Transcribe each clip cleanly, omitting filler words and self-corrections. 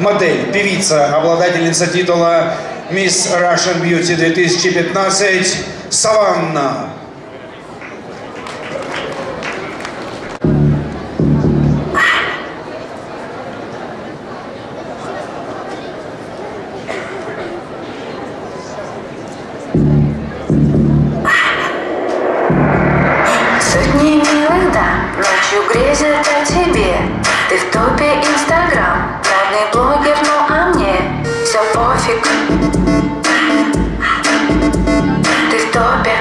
модель, певица, обладательница титула Miss Russian Beauty 2015 Саванна. Сотни милых дам ночью грезят о тебе. Ты в топе Инстаграм, главный блогер, но а мне все пофиг. Ты в топе.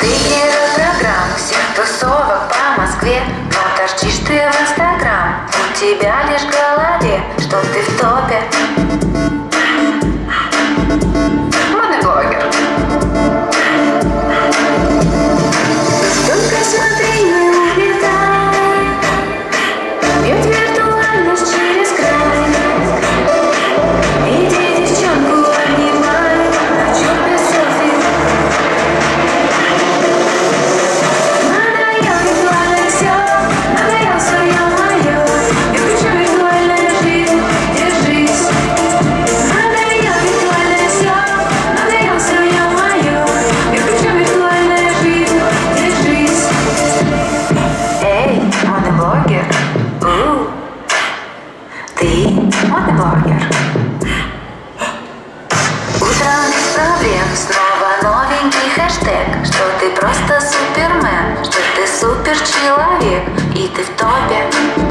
Ты герой программ всех тусовок по Москве. Мотошчишь ты в Инстаграм, у тебя лишь в голове, что ты в топе. Модный блогер. Утром без проблем, снова новенький хэштег, что ты просто супермен, что ты суперчеловек, и ты в топе.